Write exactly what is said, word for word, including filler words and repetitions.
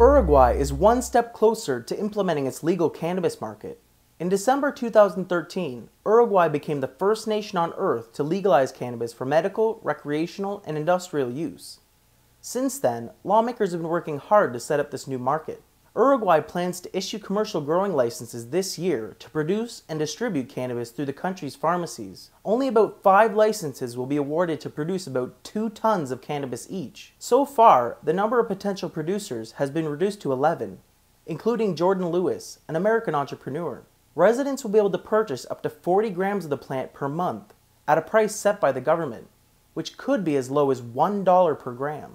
Uruguay is one step closer to implementing its legal cannabis market. In December two thousand thirteen, Uruguay became the first nation on Earth to legalize cannabis for medical, recreational, and industrial use. Since then, lawmakers have been working hard to set up this new market. Uruguay plans to issue commercial growing licenses this year to produce and distribute cannabis through the country's pharmacies. Only about five licenses will be awarded to produce about two tons of cannabis each. So far, the number of potential producers has been reduced to eleven, including Jordan Lewis, an American entrepreneur. Residents will be able to purchase up to forty grams of the plant per month at a price set by the government, which could be as low as one dollar per gram.